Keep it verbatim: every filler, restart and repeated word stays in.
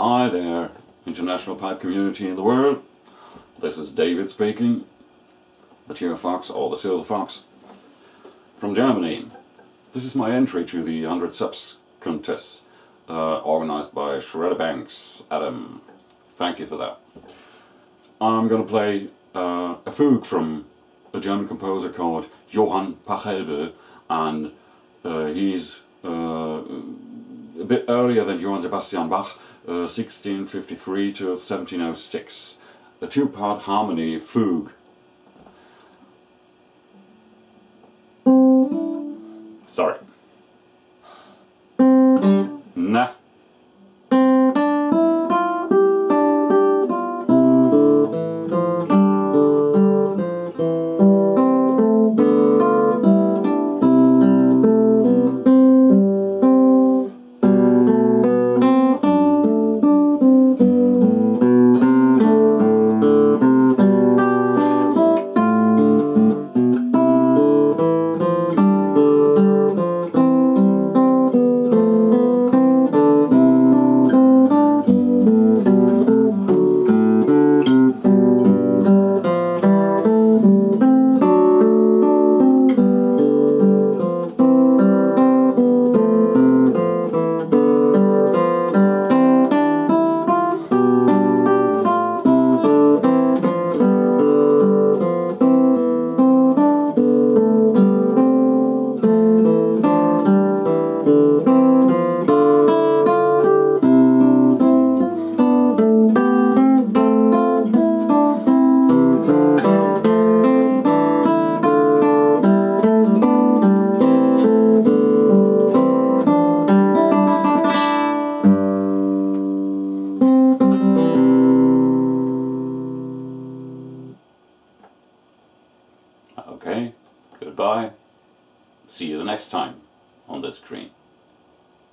Hi there, international pod community in the world. This is David speaking, the silverfox, or the silverfox, from Germany. This is my entry to the one hundred subs contest, uh, organized by Shredder Banks, Adam. Thank you for that. I'm going to play uh, a fugue from a German composer called Johann Sebastian Bach, and uh, he's uh, a bit earlier than Johann Sebastian Bach, Uh, sixteen fifty-three to seventeen oh six, a two-part harmony fugue. Sorry. Nah. Okay, goodbye. See you the next time on the screen.